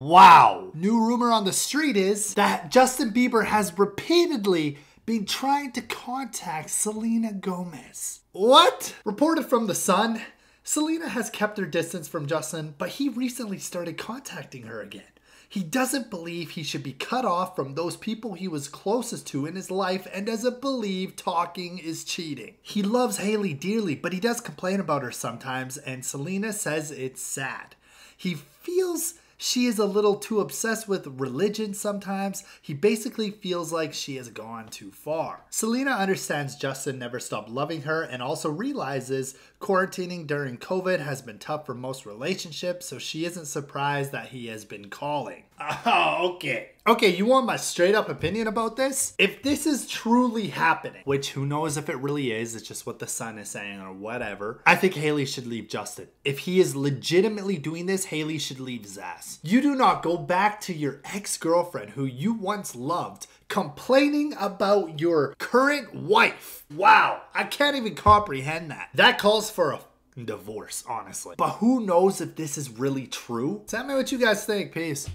Wow. New rumor on the street is that Justin Bieber has repeatedly been trying to contact Selena Gomez. What? Reported from The Sun, Selena has kept her distance from Justin, but he recently started contacting her again. He doesn't believe he should be cut off from those people he was closest to in his life and doesn't believe talking is cheating. He loves Hailey dearly, but he does complain about her sometimes, and Selena says it's sad. He feels she is a little too obsessed with religion sometimes. He basically feels like she has gone too far. Selena understands Justin never stopped loving her and also realizes quarantining during COVID has been tough for most relationships, so she isn't surprised that he has been calling. Oh, okay. Okay, you want my straight up opinion about this? If this is truly happening, which who knows if it really is, it's just what The Sun is saying or whatever, I think Hailey should leave Justin. If he is legitimately doing this, Hailey should leave his ass. You do not go back to your ex-girlfriend who you once loved complaining about your current wife. Wow, I can't even comprehend that. That calls for a divorce, honestly. But who knows if this is really true? Tell me what you guys think. Peace.